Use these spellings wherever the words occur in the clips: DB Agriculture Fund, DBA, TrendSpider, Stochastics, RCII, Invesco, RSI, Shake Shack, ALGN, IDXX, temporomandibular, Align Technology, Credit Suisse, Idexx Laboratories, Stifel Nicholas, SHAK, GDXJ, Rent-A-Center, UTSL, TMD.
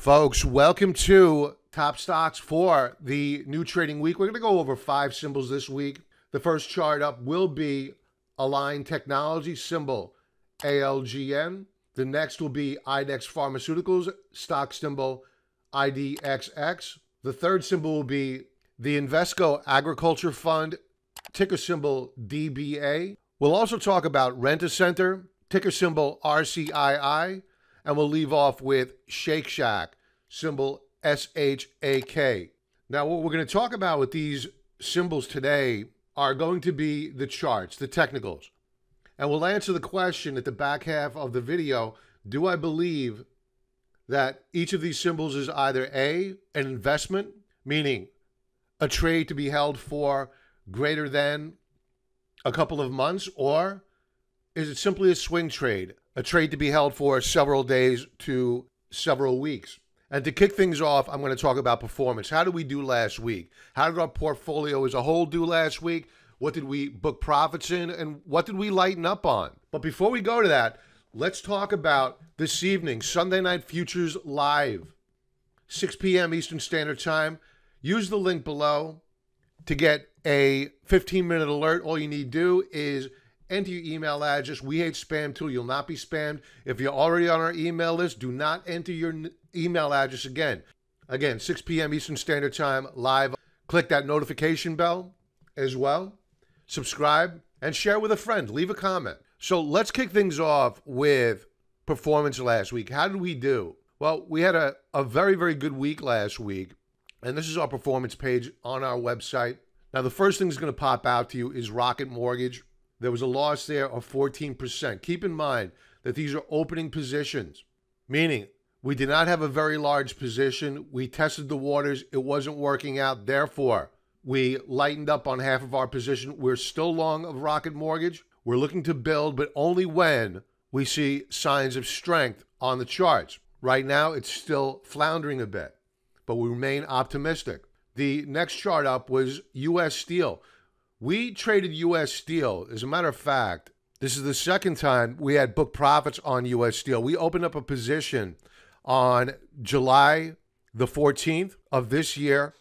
Folks, welcome to Top Stocks for the new trading week. We're going to go over 5 symbols this week. The first chart up will be Align Technology, symbol ALGN. The next will be Idexx Pharmaceuticals, stock symbol IDXX. The third symbol will be the Invesco Agriculture Fund, ticker symbol DBA. We'll also talk about Rent-A-Center, ticker symbol RCII. And we'll leave off with Shake Shack, symbol SHAK. Now, what we're going to talk about with these symbols today are going to be the charts, the technicals. And we'll answer the question at the back half of the video, do I believe that each of these symbols is either A, an investment, meaning a trade to be held for greater than a couple of months, or is it simply a swing trade? A trade to be held for several days to several weeks. And to kick things off, I'm going to talk about performance. How did we do last week? How did our portfolio as a whole do last week? What did we book profits in? And what did we lighten up on? But before we go to that, let's talk about this evening, Sunday Night Futures Live, 6 p.m. Eastern Standard Time. Use the link below to get a 15-minute alert. All you need to do is enter your email address. We hate spam too. You'll not be spammed. If you're already on our email list, do not enter your email address again. Again, 6 p.m. Eastern Standard Time, live. Click that notification bell as well. Subscribe and share with a friend. Leave a comment. So let's kick things off with performance last week. How did we do? Well, we had a very, very good week last week. And this is our performance page on our website. Now, the first thing that's going to pop out to you is Rocket Mortgage. There was a loss there of 14%. Keep in mind that these are opening positions, meaning we did not have a very large position. We tested the waters. It wasn't working out. Therefore, we lightened up on half of our position. We're still long of Rocket Mortgage. We're looking to build, but only when we see signs of strength on the charts. Right now, it's still floundering a bit, but we remain optimistic. The next chart up was U.S. Steel. We traded U.S. Steel. As a matter of fact, this is the second time we had book profits on U.S. Steel. We opened up a position on July the 14th of this year.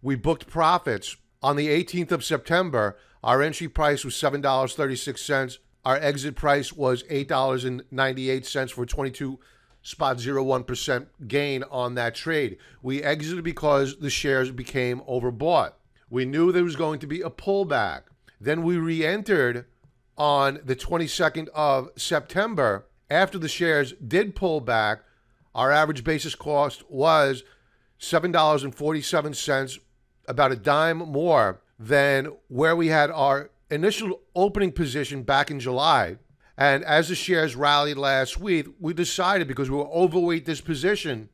We booked profits on the 18th of September. Our entry price was $7.36. Our exit price was $8.98 for 22.01% gain on that trade. We exited because the shares became overbought. We knew there was going to be a pullback. Then we re-entered on the 22nd of September. After the shares did pull back, our average basis cost was $7.47, about a dime more than where we had our initial opening position back in July. And as the shares rallied last week, we decided, because we were overweight this position,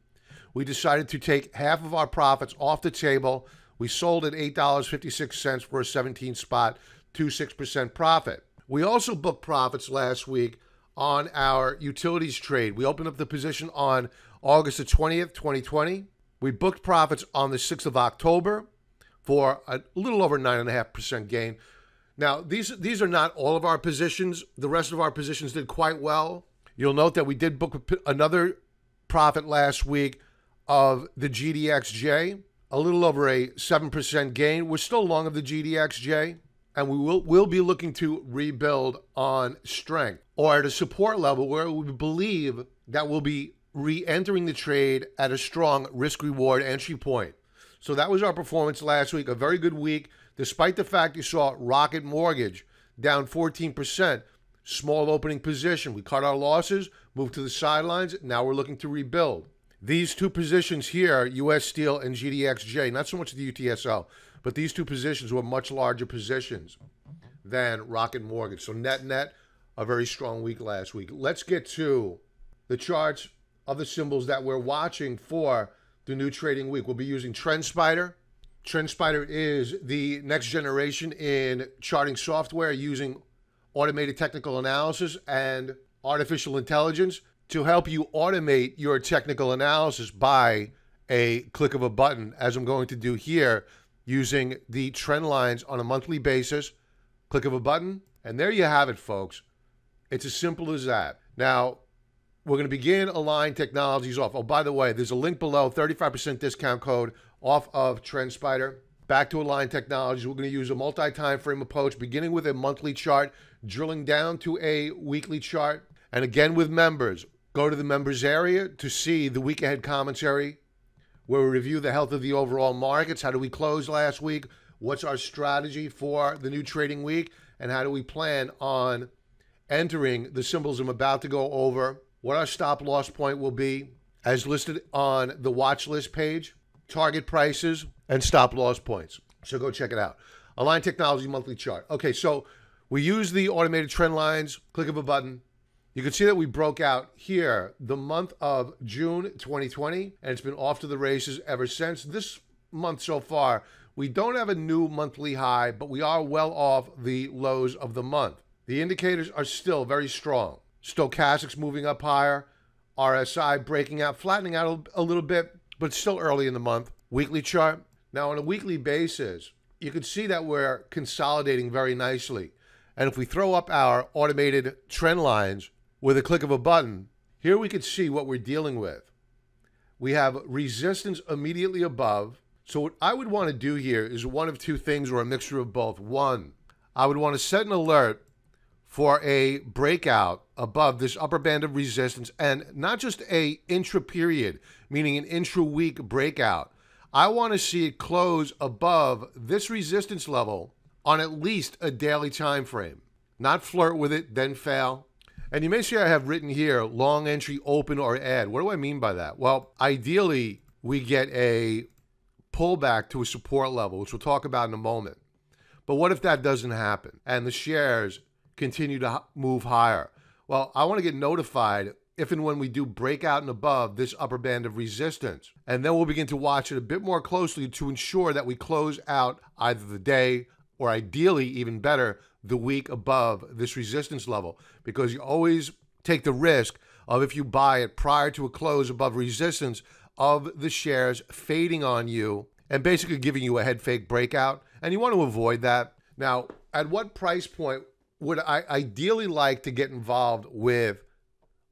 we decided to take half of our profits off the table. We sold at $8.56 for a 17.26% profit. We also booked profits last week on our utilities trade. We opened up the position on August the 20th, 2020. We booked profits on the 6th of October for a little over 9.5% gain. Now, these are not all of our positions. The rest of our positions did quite well. You'll note that we did book another profit last week of the GDXJ. A little over a 7% gain. We're still long of the GDXJ, and we will be looking to rebuild on strength or at a support level where we believe that we'll be re-entering the trade at a strong risk-reward entry point. So that was our performance last week, a very good week, despite the fact you saw Rocket Mortgage down 14%, small opening position. We cut our losses, moved to the sidelines, now we're looking to rebuild. These two positions here, U.S. Steel and GDXJ, not so much the UTSL, but these two positions were much larger positions than Rocket Mortgage. So net-net, a very strong week last week. Let's get to the charts of the symbols that we're watching for the new trading week. We'll be using TrendSpider. TrendSpider is the next generation in charting software using automated technical analysis and artificial intelligence to help you automate your technical analysis by a click of a button, as I'm going to do here, using the trend lines on a monthly basis, click of a button, and there you have it, folks. It's as simple as that. Now, We're going to begin Align Technologies off. Oh, by the way, there's a link below, 35% discount code off of TrendSpider. Back to Align Technologies. We're going to use a multi-time frame approach, beginning with a monthly chart, drilling down to a weekly chart. And again, with members, go to the members area to see the week ahead commentary, where we review the health of the overall markets. How do we close last week? What's our strategy for the new trading week? And how do we plan on entering the symbols I'm about to go over? What our stop loss point will be as listed on the watch list page, target prices, and stop loss points. So go check it out. Align Technology monthly chart. Okay, so we use the automated trend lines, click of a button. You can see that we broke out here the month of June 2020, and it's been off to the races ever since. This month so far, we don't have a new monthly high, but we are well off the lows of the month. The indicators are still very strong. Stochastics moving up higher, RSI breaking out, flattening out a little bit, but still early in the month. Weekly chart. Now on a weekly basis, you can see that we're consolidating very nicely. And if we throw up our automated trend lines with a click of a button, here we can see what we're dealing with. We have resistance immediately above. So what I would want to do here is one of two things, or a mixture of both. One, I would want to set an alert for a breakout above this upper band of resistance, and not just a intra-period, meaning an intra-week breakout. I want to see it close above this resistance level on at least a daily time frame, not flirt with it, then fail. And you may see I have written here, long entry, open, or add. What do I mean by that? Well, ideally, we get a pullback to a support level, which we'll talk about in a moment. But what if that doesn't happen and the shares continue to move higher? Well, I want to get notified if and when we do break out and above this upper band of resistance. And then we'll begin to watch it a bit more closely to ensure that we close out either the day or, ideally, even better, the week above this resistance level. Because you always take the risk of, if you buy it prior to a close above resistance, of the shares fading on you and basically giving you a head fake breakout. And you want to avoid that. Now, at what price point would I ideally like to get involved with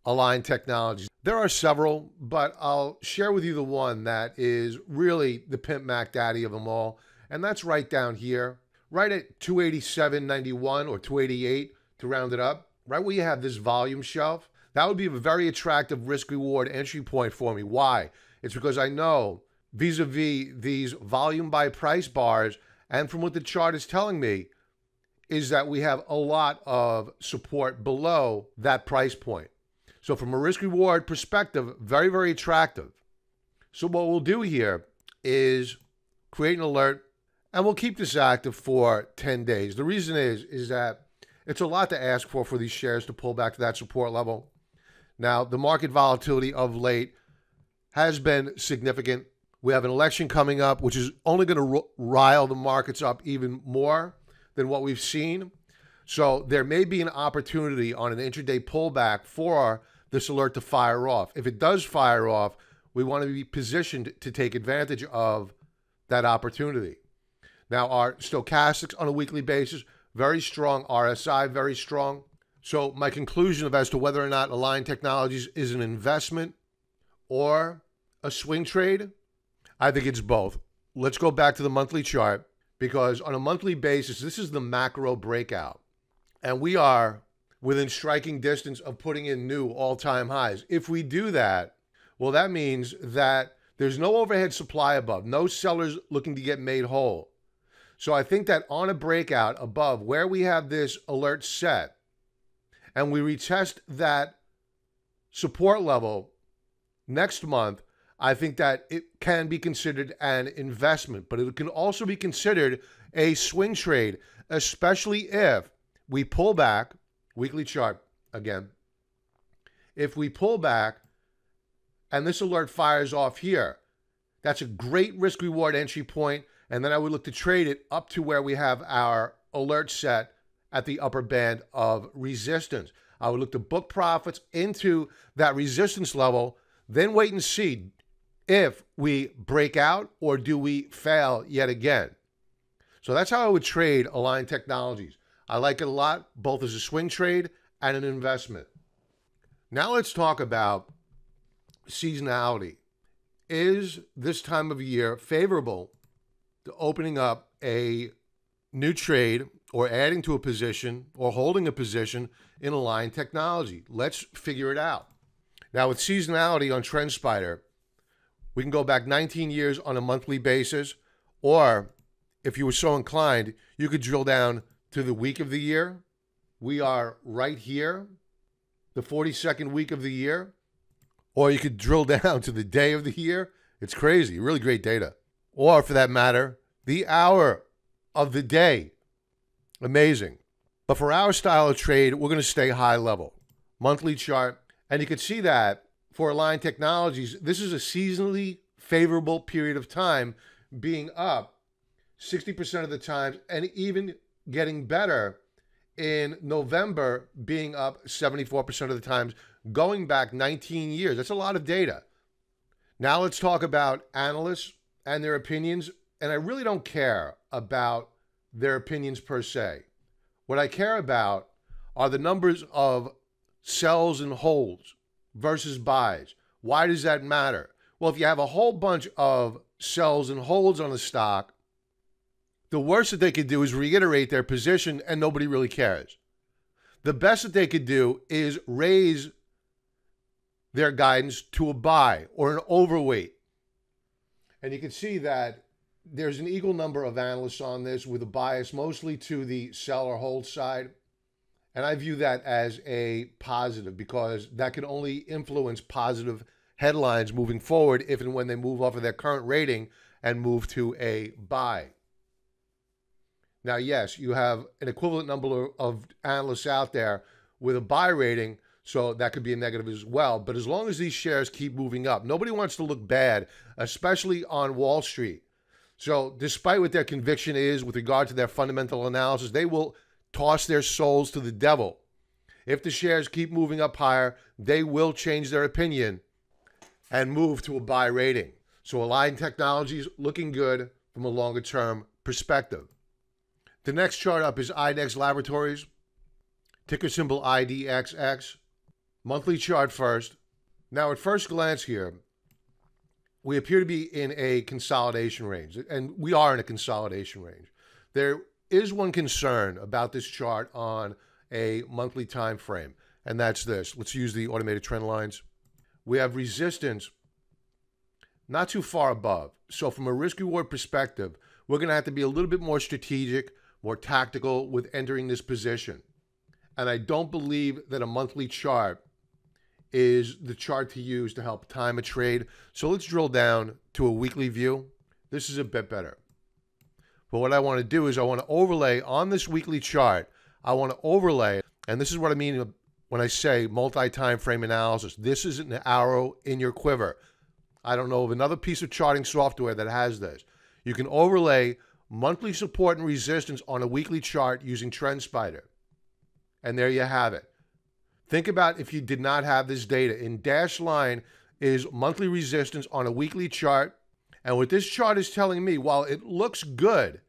Align Technologies? There are several, but I'll share with you the one that is really the Pimp Mac Daddy of them all, and that's right down here, right at 287.91 or 288 to round it up, right where you have this volume shelf. That would be a very attractive risk-reward entry point for me. Why? It's because I know vis-a-vis these volume by price bars, and from what the chart is telling me, is that we have a lot of support below that price point. So from a risk-reward perspective, very, very attractive. So what we'll do here is create an alert, and we'll keep this active for 10 days. The reason is that it's a lot to ask for these shares to pull back to that support level. Now, the market volatility of late has been significant. We have an election coming up, which is only going to rile the markets up even more than what we've seen. So there may be an opportunity on an intraday pullback for this alert to fire off. If it does fire off, we want to be positioned to take advantage of that opportunity. Now, our stochastics on a weekly basis, very strong. RSI, very strong. So my conclusion of as to whether or not Align Technologies is an investment or a swing trade, I think it's both. Let's go back to the monthly chart, because on a monthly basis, this is the macro breakout. And we are within striking distance of putting in new all-time highs. If we do that, well, that means that there's no overhead supply above, no sellers looking to get made whole. So I think that on a breakout above where we have this alert set, and we retest that support level next month, I think that it can be considered an investment, but it can also be considered a swing trade, especially if we pull back, weekly chart again, if we pull back and this alert fires off here, that's a great risk-reward entry point, and then I would look to trade it up to where we have our alert set at the upper band of resistance. I would look to book profits into that resistance level, then wait and see if we break out or do we fail yet again. So that's how I would trade Align Technologies. I like it a lot, both as a swing trade and an investment. Now let's talk about seasonality. Is this time of year favorable to opening up a new trade or adding to a position or holding a position in Align Technology? Let's figure it out. Now with seasonality on TrendSpider, we can go back 19 years on a monthly basis, or if you were so inclined, you could drill down to the week of the year. We are right here, the 42nd week of the year, or you could drill down to the day of the year. It's crazy, really great data. Or for that matter, the hour of the day. Amazing. But for our style of trade, we're going to stay high level. Monthly chart. And you can see that for Align Technologies, this is a seasonally favorable period of time, being up 60% of the time and even getting better in November, being up 74% of the times, going back 19 years. That's a lot of data. Now let's talk about analysts and their opinions. And I really don't care about their opinions per se. What I care about are the numbers of sells and holds versus buys. Why does that matter? Well, if you have a whole bunch of sells and holds on a stock, the worst that they could do is reiterate their position and nobody really cares. The best that they could do is raise their guidance to a buy or an overweight. And you can see that there's an equal number of analysts on this with a bias mostly to the sell or hold side. And I view that as a positive because that can only influence positive headlines moving forward if and when they move off of their current rating and move to a buy. Now, yes, you have an equivalent number of analysts out there with a buy rating, so that could be a negative as well. But as long as these shares keep moving up, nobody wants to look bad, especially on Wall Street. So despite what their conviction is with regard to their fundamental analysis, they will toss their souls to the devil. If the shares keep moving up higher, they will change their opinion and move to a buy rating. So Align Technologies looking good from a longer-term perspective. The next chart up is Idexx Laboratories, ticker symbol IDXX. Monthly chart first. Now at first glance here, we appear to be in a consolidation range, and we are in a consolidation range. There is one concern about this chart on a monthly time frame, and that's this. Let's use the automated trend lines. We have resistance not too far above. So from a risk-reward perspective, we're going to have to be a little bit more strategic, more tactical with entering this position. And I don't believe that a monthly chart is the chart to use to help time a trade. So let's drill down to a weekly view. This is a bit better. But what I want to do is I want to overlay on this weekly chart. I want to overlay, and this is what I mean when I say multi-time frame analysis. This is an arrow in your quiver. I don't know of another piece of charting software that has this. You can overlay monthly support and resistance on a weekly chart using TrendSpider. And there you have it. Think about if you did not have this data. In dashed line is monthly resistance on a weekly chart. And what this chart is telling me, while it looks good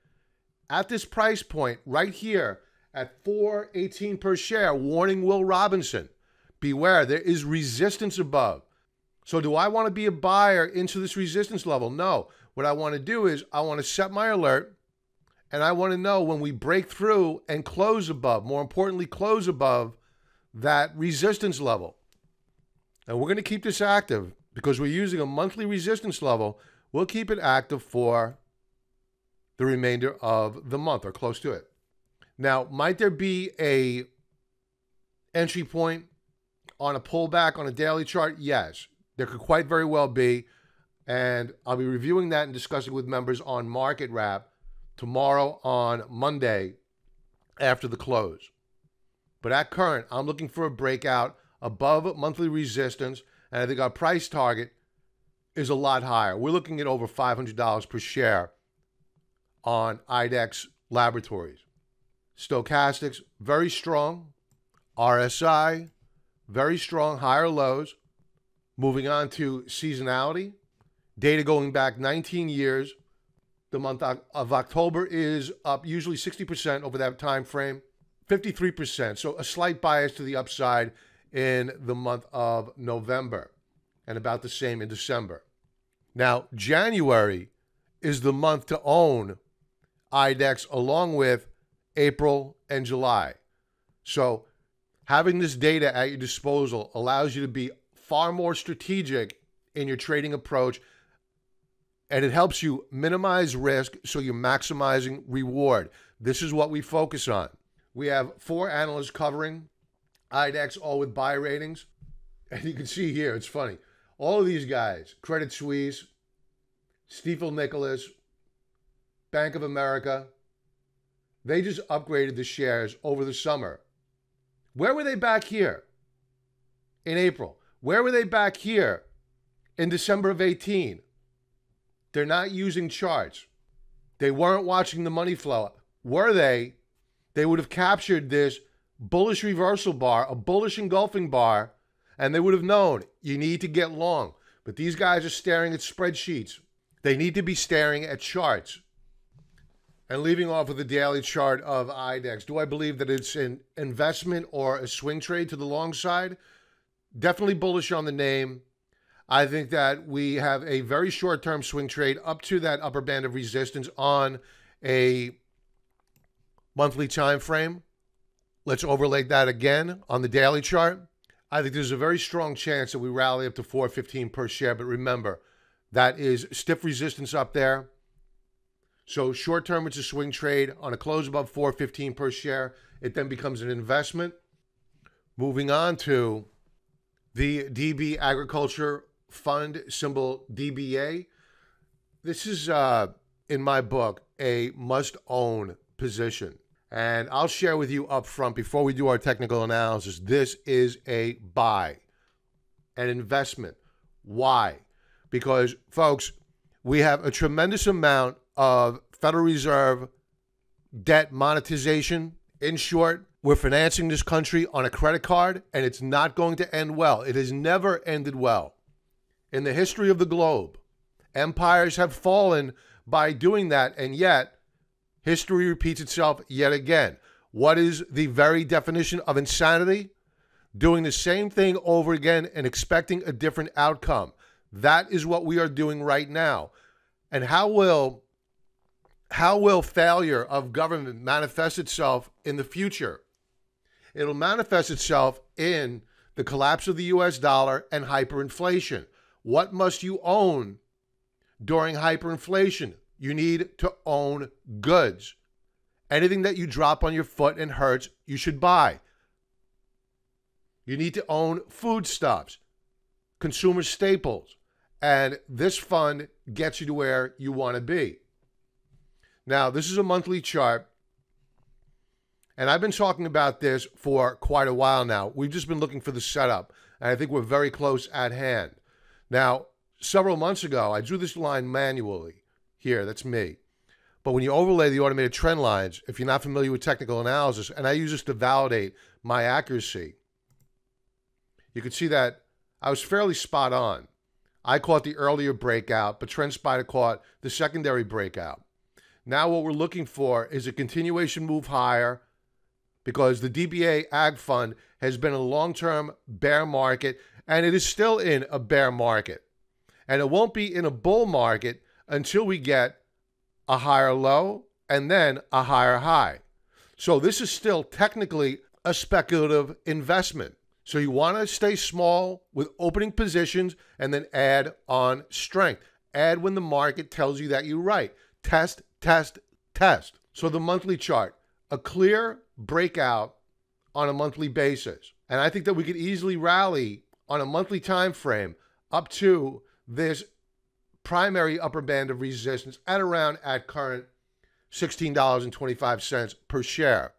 at this price point right here at $4.18 per share, warning Will Robinson, beware, there is resistance above. So do I want to be a buyer into this resistance level? No. What I want to do is I want to set my alert, and I want to know when we break through and close above, more importantly, close above that resistance level. And we're going to keep this active because we're using a monthly resistance level. We'll keep it active for the remainder of the month or close to it. Now, might there be a entry point on a pullback on a daily chart? Yes, there could quite very well be. And I'll be reviewing that and discussing with members on Market Wrap tomorrow on Monday after the close. But at current, I'm looking for a breakout above monthly resistance, and I think our price target is a lot higher. We're looking at over $500 per share on Idexx Laboratories. Stochastics, very strong. RSI, very strong, higher lows. Moving on to seasonality, data going back 19 years. The month of October is up usually 60% over that time frame. 53%, so a slight bias to the upside in the month of November and about the same in December. Now, January is the month to own IDEX along with April and July. So having this data at your disposal allows you to be far more strategic in your trading approach, and it helps you minimize risk so you're maximizing reward. This is what we focus on. We have 4 analysts covering IDEX, all with buy ratings. And you can see here, it's funny. All of these guys, Credit Suisse, Stifel Nicholas, Bank of America, they just upgraded the shares over the summer. Where were they back here in April? Where were they back here in December of 18? They're not using charts. They weren't watching the money flow. Were they? They would have captured this bullish reversal bar, a bullish engulfing bar, and they would have known you need to get long. But these guys are staring at spreadsheets. They need to be staring at charts. And leaving off with the daily chart of IDEX, do I believe that it's an investment or a swing trade to the long side? Definitely bullish on the name. I think that we have a very short-term swing trade up to that upper band of resistance on a monthly time frame. Let's overlay that again on the daily chart. I think there's a very strong chance that we rally up to $4.15 per share, but remember, that is stiff resistance up there. So short term, it's a swing trade. On a close above $4.15 per share, it then becomes an investment. Moving on to the DB Agriculture Fund, symbol DBA. This is, in my book, a must-own position. And I'll share with you up front, before we do our technical analysis, this is a buy, an investment. Why? Because, folks, we have a tremendous amount of Federal Reserve debt monetization. In short, we're financing this country on a credit card, and it's not going to end well. It has never ended well. In the history of the globe, empires have fallen by doing that, and yet history repeats itself yet again. What is the very definition of insanity? Doing the same thing over again and expecting a different outcome. That is what we are doing right now. And how will failure of government manifest itself in the future? It'll manifest itself in the collapse of the US dollar and hyperinflation. What must you own during hyperinflation? You need to own goods. Anything that you drop on your foot and hurts, you should buy. You need to own foodstuffs, consumer staples, and this fund gets you to where you want to be. Now, this is a monthly chart, and I've been talking about this for quite a while now. We've just been looking for the setup, and I think we're very close at hand. Now, several months ago, I drew this line manually. Here, that's me. But when you overlay the automated trend lines, if you're not familiar with technical analysis, and I use this to validate my accuracy, you can see that I was fairly spot on. I caught the earlier breakout, but TrendSpider caught the secondary breakout. Now what we're looking for is a continuation move higher, because the DBA Ag Fund has been a long-term bear market, and it is still in a bear market. And it won't be in a bull market until we get a higher low and then a higher high. So this is still technically a speculative investment. So you want to stay small with opening positions and then add on strength. Add when the market tells you that you're right. Test, test, test. So the monthly chart, a clear breakout on a monthly basis. And I think that we could easily rally on a monthly time frame up to this primary upper band of resistance at around at current $16.25 per share.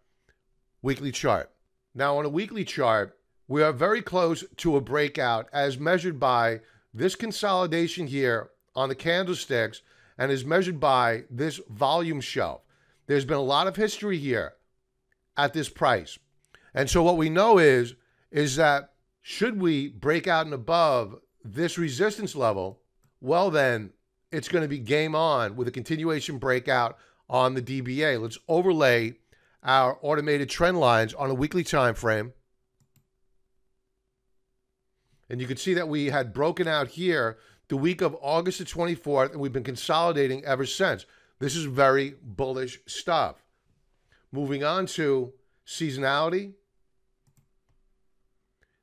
Weekly chart. Now on a weekly chart, we are very close to a breakout as measured by this consolidation here on the candlesticks and is measured by this volume shelf. There's been a lot of history here at this price. And so what we know is that should we break out and above this resistance level, well, then it's going to be game on with a continuation breakout on the DBA. Let's overlay our automated trend lines on a weekly time frame. And you can see that we had broken out here the week of August the 24th, and we've been consolidating ever since. This is very bullish stuff. Moving on to seasonality.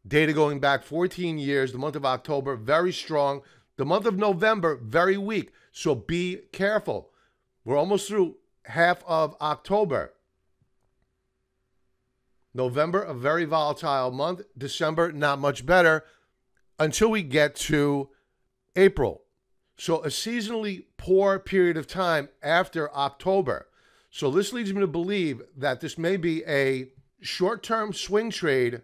Data going back 14 years, the month of October, very strong. The month of November, very weak. So be careful. We're almost through half of October. November, a very volatile month. December, not much better until we get to April. So a seasonally poor period of time after October. So this leads me to believe that this may be a short-term swing trade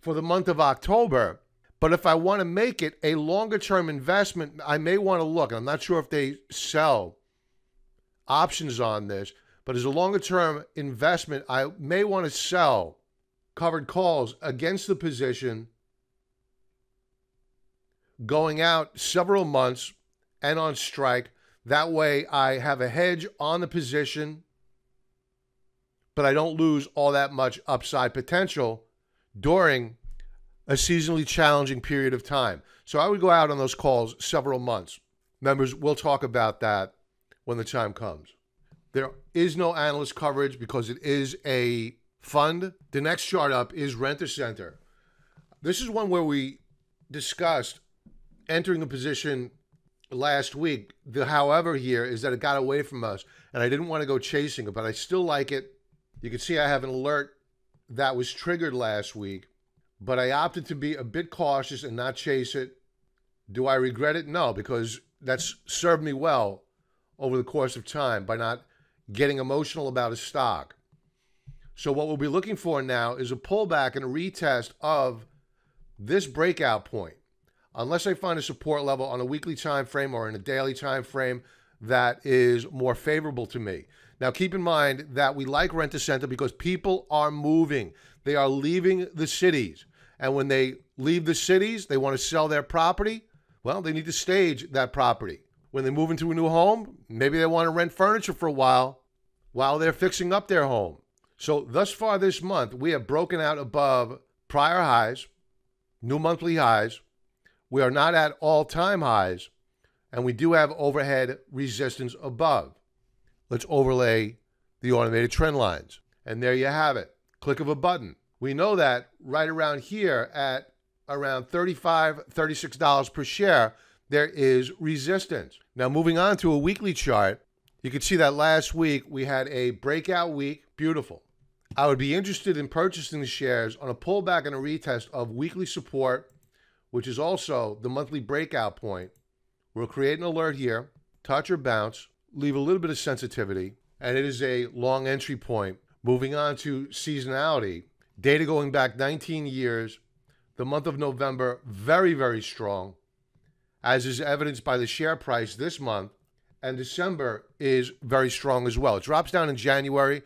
for the month of October. But if I want to make it a longer-term investment, I may want to look. I'm not sure if they sell options on this, but as a longer-term investment, I may want to sell covered calls against the position going out several months and on strike. That way I have a hedge on the position, but I don't lose all that much upside potential during a seasonally challenging period of time. So I would go out on those calls several months. Members, we'll talk about that when the time comes. There is no analyst coverage because it is a fund. The next chart up is Rent-A-Center. This is one where we discussed entering a position last week. The however here is that it got away from us, and I didn't want to go chasing it, but I still like it. You can see I have an alert that was triggered last week, but I opted to be a bit cautious and not chase it. Do I regret it? No, because that's served me well over the course of time by not getting emotional about a stock. So what we'll be looking for now is a pullback and a retest of this breakout point. Unless I find a support level on a weekly time frame or in a daily time frame that is more favorable to me. Now, keep in mind that we like Rent-A-Center because people are moving. They are leaving the cities. And when they leave the cities, they want to sell their property. Well, they need to stage that property. When they move into a new home, maybe they want to rent furniture for a while they're fixing up their home. So thus far this month, we have broken out above prior highs, new monthly highs. We are not at all-time highs, and we do have overhead resistance above. Let's overlay the automated trend lines. And there you have it. Click of a button. We know that right around here at around $35, $36 per share, there is resistance. Now, moving on to a weekly chart, you can see that last week we had a breakout week. Beautiful. I would be interested in purchasing the shares on a pullback and a retest of weekly support, which is also the monthly breakout point. We'll create an alert here, touch or bounce, leave a little bit of sensitivity, and it is a long entry point. Moving on to seasonality, data going back 19 years, the month of November, very, very strong, as is evidenced by the share price this month, and December is very strong as well. It drops down in January,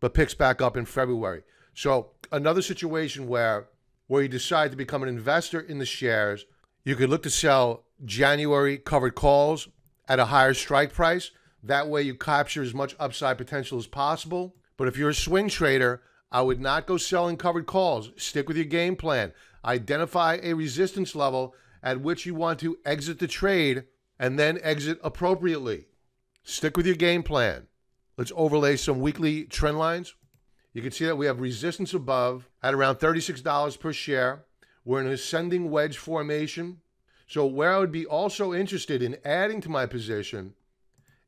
but picks back up in February. So another situation where you decide to become an investor in the shares, you could look to sell January covered calls at a higher strike price. That way you capture as much upside potential as possible. But if you're a swing trader, I would not go selling covered calls. Stick with your game plan. Identify a resistance level at which you want to exit the trade and then exit appropriately. Stick with your game plan. Let's overlay some weekly trend lines. You can see that we have resistance above at around $36 per share. We're in an ascending wedge formation. So where I would be also interested in adding to my position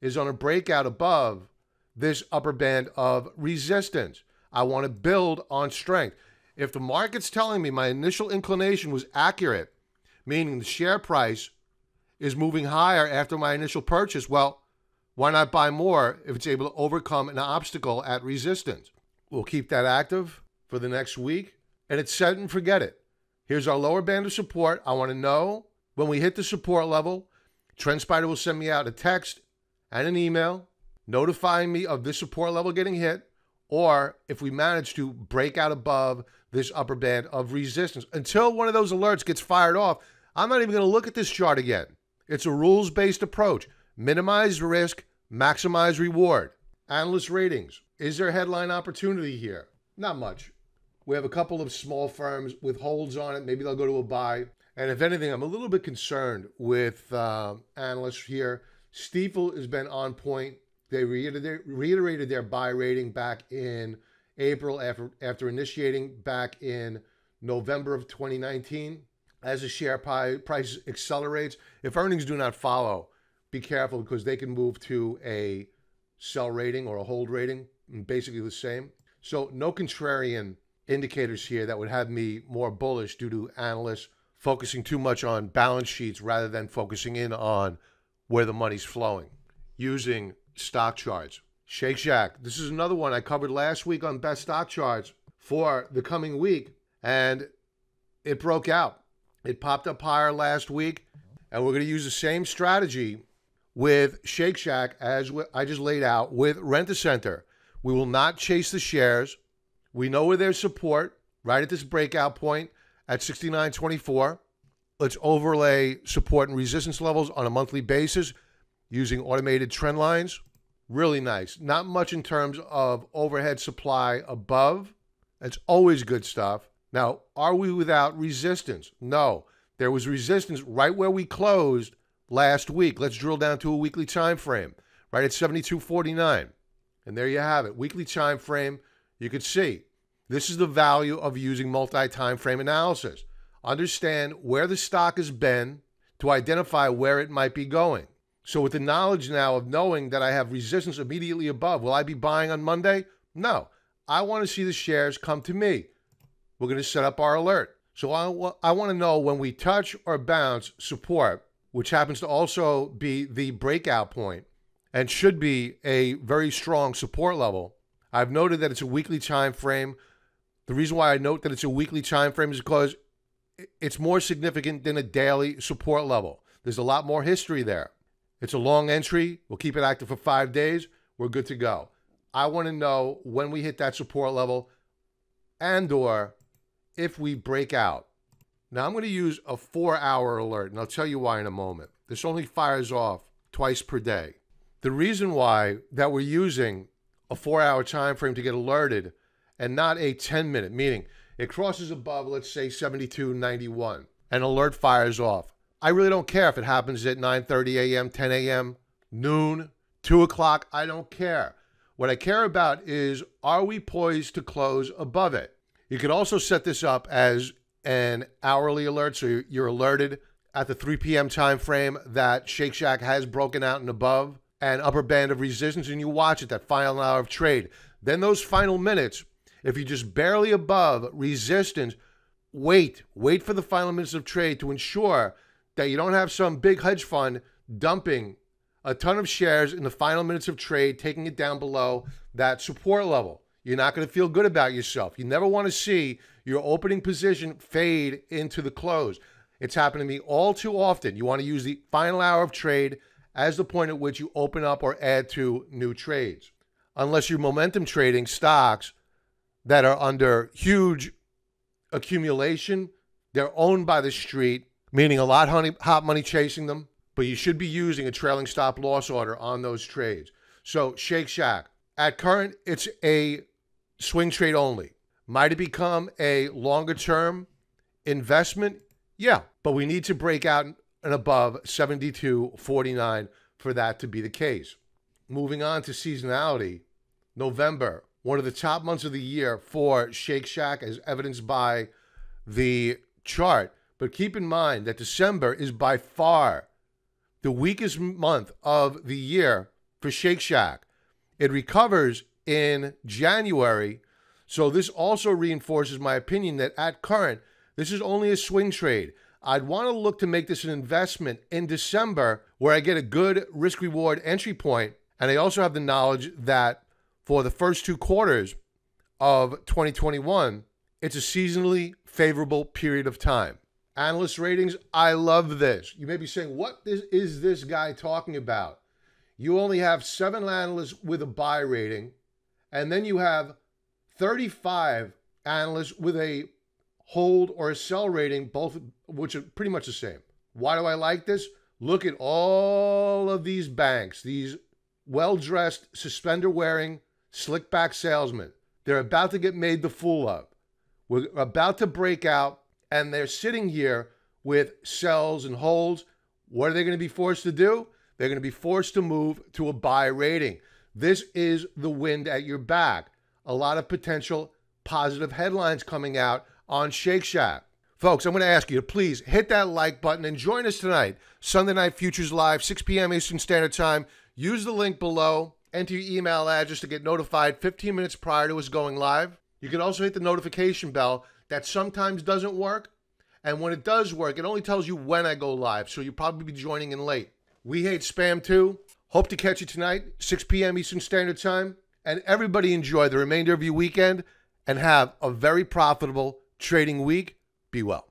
is on a breakout above this upper band of resistance. I want to build on strength. If the market's telling me my initial inclination was accurate, meaning the share price is moving higher after my initial purchase, well, why not buy more if it's able to overcome an obstacle at resistance? We'll keep that active for the next week, and it's set and forget it. Here's our lower band of support. I want to know when we hit the support level. TrendSpider will send me out a text and an email notifying me of this support level getting hit, or if we manage to break out above this upper band of resistance. Until one of those alerts gets fired off, I'm not even going to look at this chart again. It's a rules-based approach. Minimize risk, maximize reward. Analyst ratings. Is there headline opportunity here? Not much. We have a couple of small firms with holds on it. Maybe they'll go to a buy. And if anything, I'm a little bit concerned with analysts here. Stifel has been on point. They reiterated their buy rating back in April after initiating back in November of 2019. As the share price accelerates, if earnings do not follow, be careful, because they can move to a sell rating or a hold rating, basically the same. So no contrarian indicators here that would have me more bullish due to analysts focusing too much on balance sheets rather than focusing in on where the money's flowing using stock charts. Shake Shack, this is another one I covered last week on best stock charts for the coming week, and it broke out. It popped up higher last week, and we're going to use the same strategy with Shake Shack as I just laid out with Rent-A-Center. We will not chase the shares. We know where there's support right at this breakout point at 69.24. Let's overlay support and resistance levels on a monthly basis using automated trend lines. Really nice. Not much in terms of overhead supply above. That's always good stuff. Now, are we without resistance? No. There was resistance right where we closed last week. Let's drill down to a weekly time frame, right at 72.49. And there you have it. Weekly time frame, you could see. This is the value of using multi-time frame analysis. Understand where the stock has been to identify where it might be going. So with the knowledge now of knowing that I have resistance immediately above, will I be buying on Monday? No. I want to see the shares come to me. We're going to set up our alert. So I want to know when we touch or bounce support, which happens to also be the breakout point and should be a very strong support level. I've noted that it's a weekly time frame. The reason why I note that it's a weekly time frame is because it's more significant than a daily support level. There's a lot more history there. It's a long entry. We'll keep it active for 5 days. We're good to go. I want to know when we hit that support level and or if we break out. Now I'm going to use a 4-hour alert, and I'll tell you why in a moment. This only fires off twice per day. The reason why that we're using a 4-hour time frame to get alerted and not a 10-minute, meaning it crosses above, let's say 72.91, and alert fires off. I really don't care if it happens at 9:30 a.m., 10 a.m., noon, 2 o'clock. I don't care. What I care about is, are we poised to close above it? You could also set this up as an hourly alert, so you're alerted at the 3 p.m. time frame that Shake Shack has broken out and above an upper band of resistance, and you watch it, that final hour of trade. Then those final minutes, if you're just barely above resistance, wait for the final minutes of trade to ensure that you don't have some big hedge fund dumping a ton of shares in the final minutes of trade, taking it down below that support level. You're not going to feel good about yourself. You never want to see your opening position fade into the close. It's happened to me all too often. You want to use the final hour of trade as the point at which you open up or add to new trades. Unless you're momentum trading stocks that are under huge accumulation, they're owned by the street, meaning a lot of hot money chasing them, but you should be using a trailing stop loss order on those trades. So Shake Shack, at current, it's a swing trade only. Might it become a longer term investment? Yeah, but we need to break out and above 72.49 for that to be the case. Moving on to seasonality, November, one of the top months of the year for Shake Shack as evidenced by the chart. But keep in mind that December is by far the weakest month of the year for Shake Shack. It recovers in January, so this also reinforces my opinion that at current, this is only a swing trade. I'd want to look to make this an investment in December where I get a good risk-reward entry point, and I also have the knowledge that for the first two quarters of 2021, it's a seasonally favorable period of time. Analyst ratings, I love this. You may be saying, what is this guy talking about? You only have 7 analysts with a buy rating, and then you have 35 analysts with a hold or a sell rating, both which are pretty much the same. Why do I like this? Look at all of these banks, these well-dressed, suspender-wearing, slick-back salesmen. They're about to get made the fool of. We're about to break out, and they're sitting here with sells and holds, what are they going to be forced to do? They're going to be forced to move to a buy rating. This is the wind at your back. A lot of potential positive headlines coming out on Shake Shack. Folks, I'm going to ask you to please hit that like button and join us tonight, Sunday Night Futures Live, 6 p.m. Eastern Standard Time. Use the link below. Enter your email address to get notified 15 minutes prior to us going live. You can also hit the notification bell. That sometimes doesn't work. And when it does work, it only tells you when I go live, so you'll probably be joining in late. We hate spam too. Hope to catch you tonight, 6 p.m. Eastern Standard Time. And everybody enjoy the remainder of your weekend and have a very profitable trading week. Be well.